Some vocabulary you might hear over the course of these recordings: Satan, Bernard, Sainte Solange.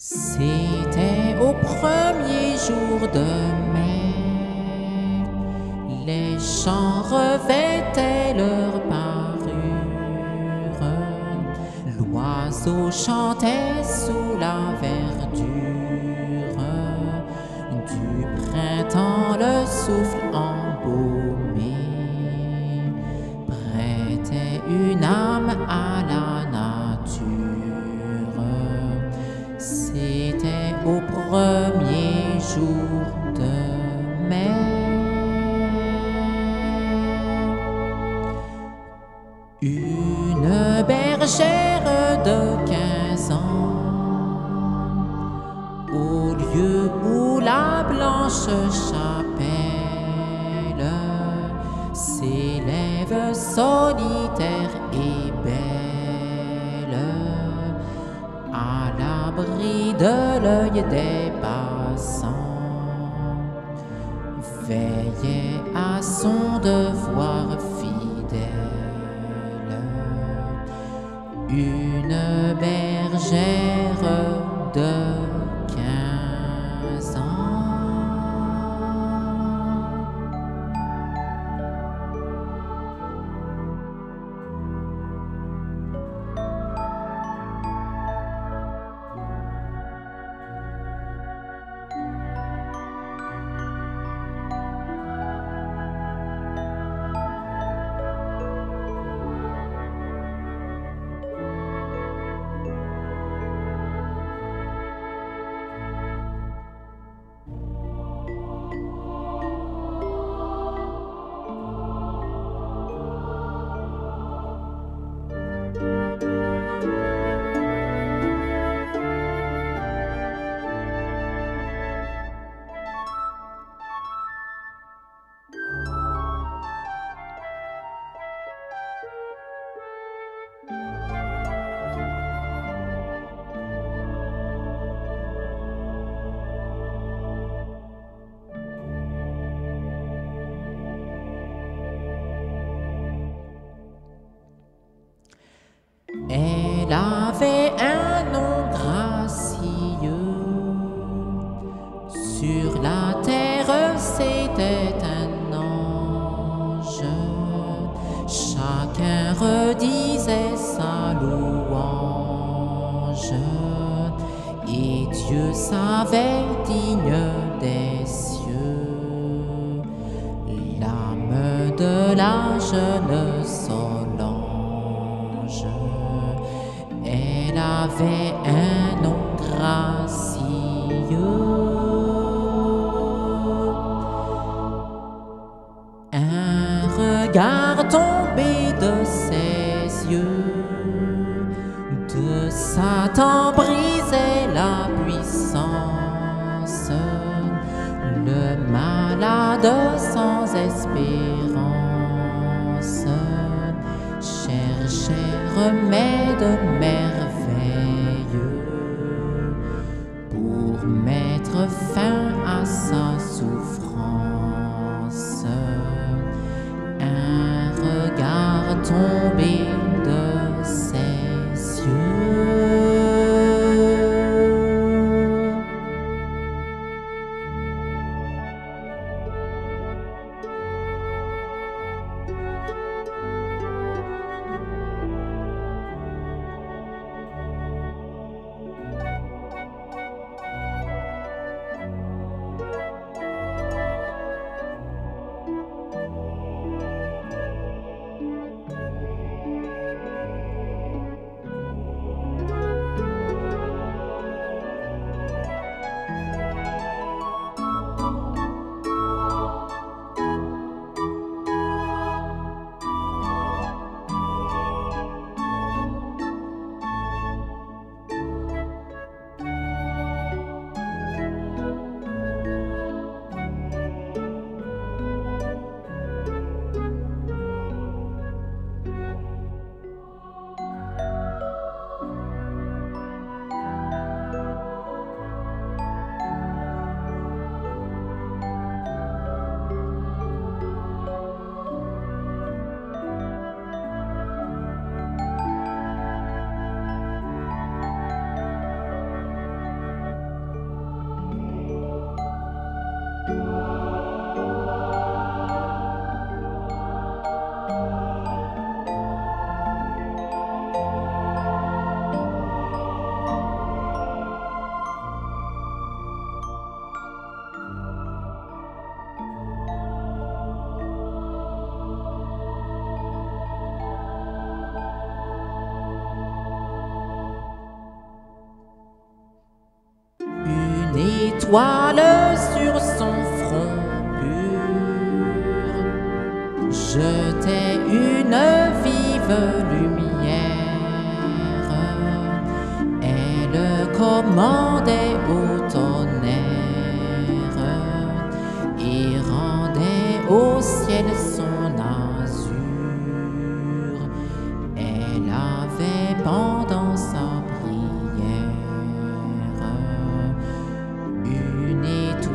C'était au premier jour de mai, les champs revêtaient leur parure, l'oiseau chantait sous la verdure, du printemps le souffle embaumé, prêtait une âme à la nature. C'était au premier jour de mai. Une bergère de 15 ans, au lieu où la blanche chapelle s'élève solitaire et belle, à l'abri de l'œil des passants, veillait à son devoir fidèle. Une bergère de 15 ans. Elle avait un nom gracieux, sur la terre c'était un ange, chacun redisait sa louange, et Dieu savait digne des cieux, l'âme de la jeune Solange. Elle avait un nom gracieux, un regard tombé de ses yeux, de Satan brisait la puissance, le malade sans espérance cherchait remède merveilleux pour mettre fin à sa souffrance. Un regard tombé de ses yeux. étoiles sur son front pur jetaient une vive lumière. Elle commandait au tonnerre et rendait au ciel son azur. Elle avait pendant sa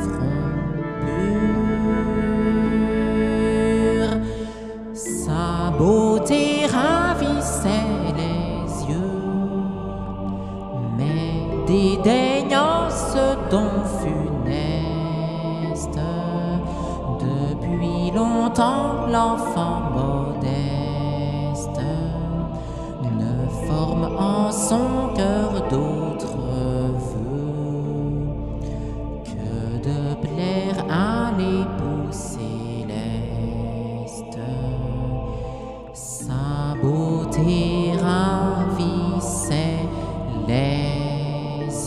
front pur. Sa beauté ravissait les yeux, mais dédaignant ce don funeste, depuis longtemps l'enfant modeste ne forme en son cœur d'autres à l'époux céleste. Sa beauté ravissait les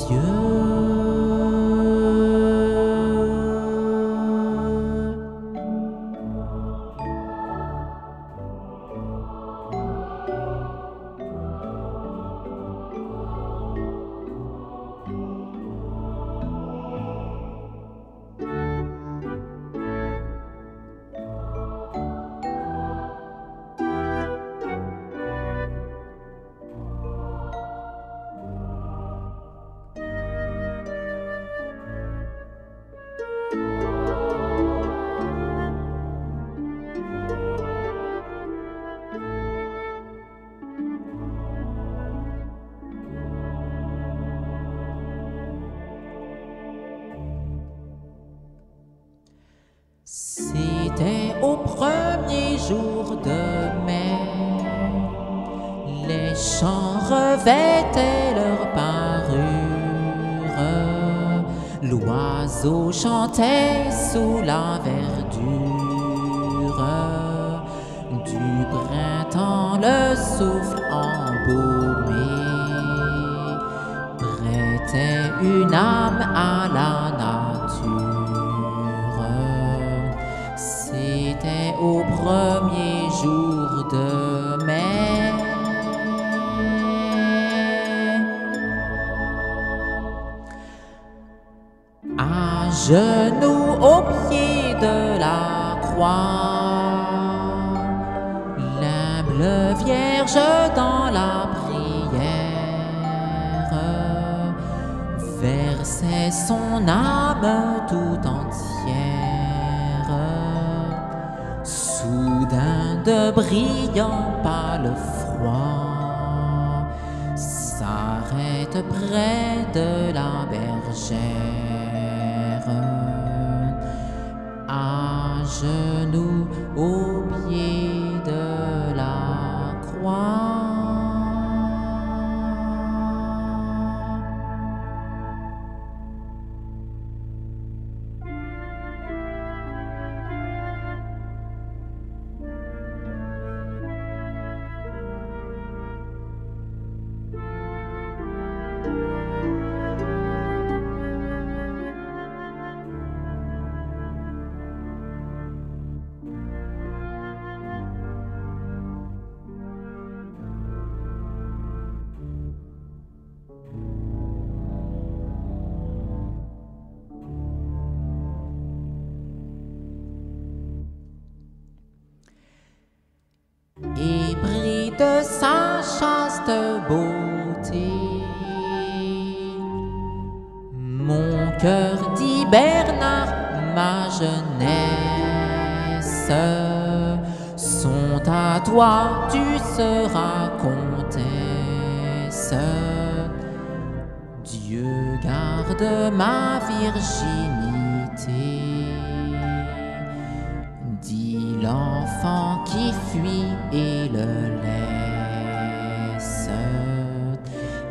yeux. C'était au premier jour de mai, les champs revêtaient leur parure, l'oiseau chantait sous la verdure, du printemps le souffle embaumé prêtait une âme à la nature. C'était au premier jour de mai. À genoux au pied de la croix, l'humble Vierge dans la prière versait son âme tout entière. Soudain de brillant pâle froid s'arrête près de la bergère. À genoux au pied de la croix. De sa chaste beauté, mon cœur dit: Bernard, ma jeunesse, sont à toi, tu seras comtesse. Dieu garde ma virginité, dit l'enfant qui fuit et le laisse,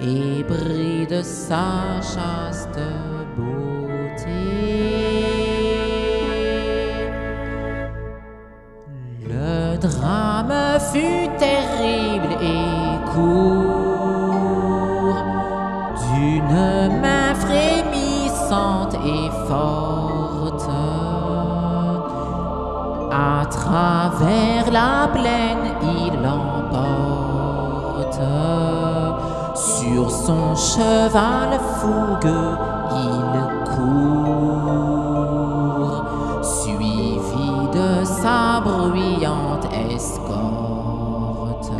ébris de sa chaste beauté. Le drame fut terrible et court d'une forte à travers la plaine, il l'emporte sur son cheval fougueux, il court suivi de sa bruyante escorte.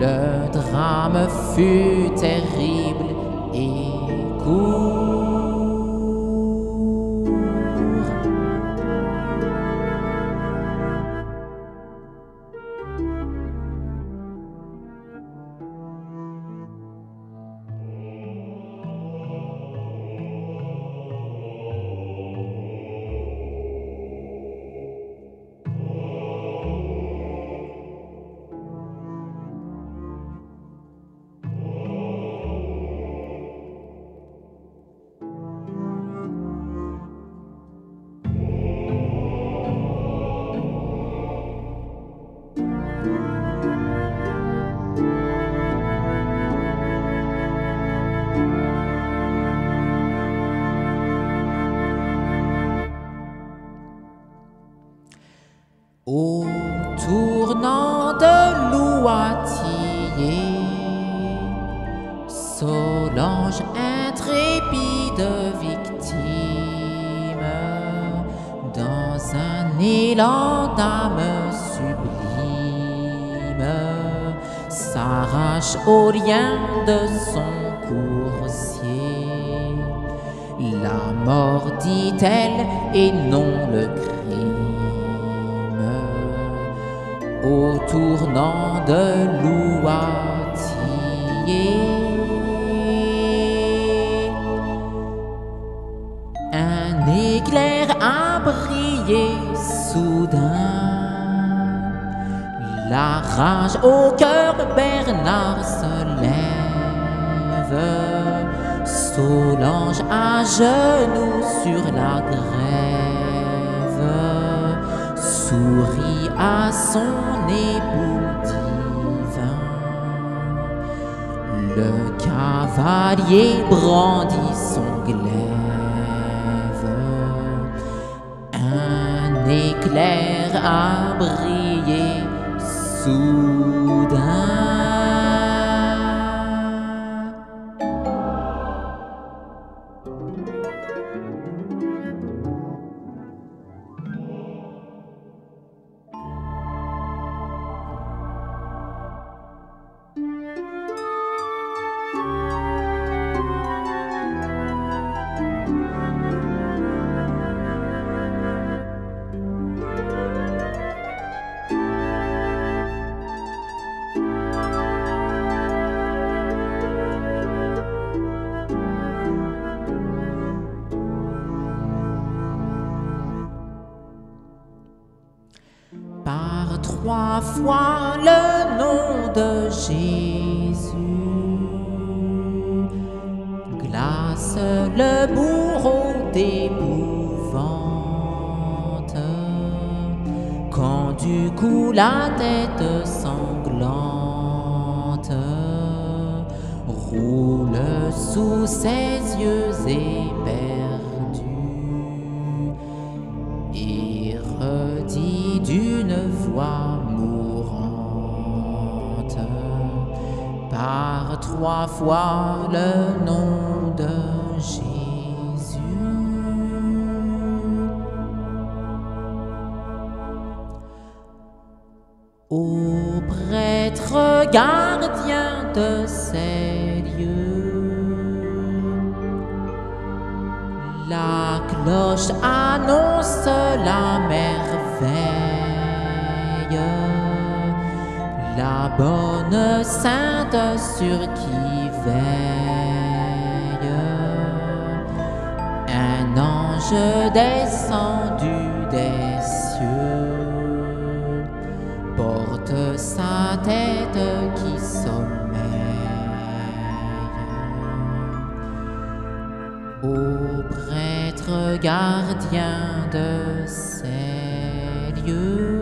Le drame fut terrible et court. Au tournant de l'Ouattier, Solange intrépide victime, dans un élan d'âme sublime, s'arrache aux liens de son coursier. La mort, dit-elle, et non le crime. Au tournant de l'Ouattier, un éclair a brillé soudain. La rage au cœur, Bernard se lève. Solange à genoux sur la grève sourit à son époux divin. Le cavalier brandit son glaive. Un éclair a brillé soudain. Trois fois le nom de Jésus glace le bourreau d'épouvante. Quand du coup la tête sanglante roule sous ses yeux éperdus et redit d'une voix mourante par trois fois le nom de Jésus. Ô prêtre gardien de ces lieux, la cloche annonce la merveille. La bonne sainte sur qui veille un ange descendu des cieux porte sa tête qui sommeille. Ô prêtre gardien de ces lieux,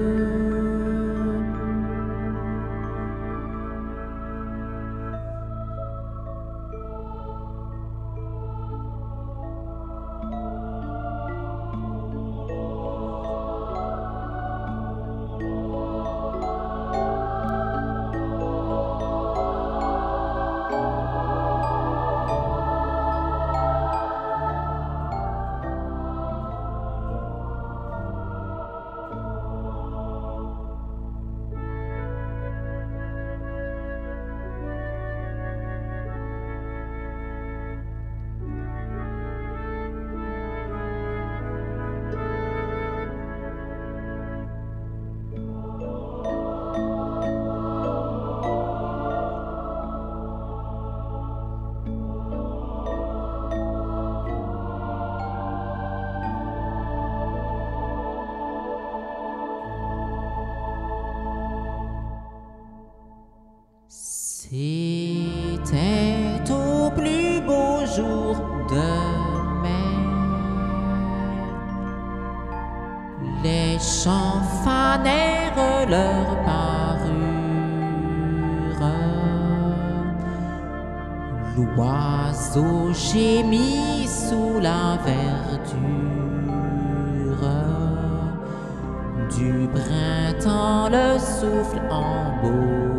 C'était au plus beau jour de mai. Les champs fanèrent leur parure. L'oiseau gémit sous la verdure. Du printemps le souffle embaumé.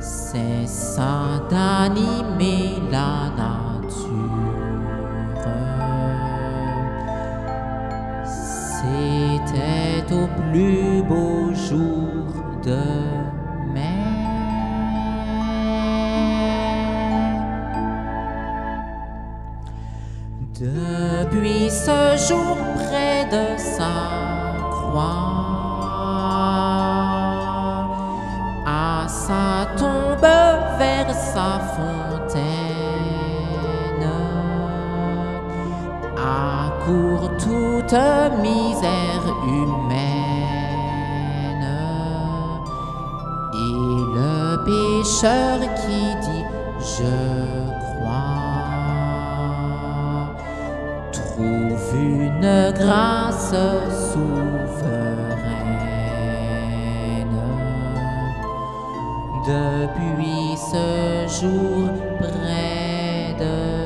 Cessa d'animer la nature. C'était au plus beau jour de mai. Depuis ce jour près de sa croix, sa tombe vers sa fontaine, accourt toute misère humaine. Et le pécheur qui dit je crois trouve une grâce souveraine. Depuis ce jour près de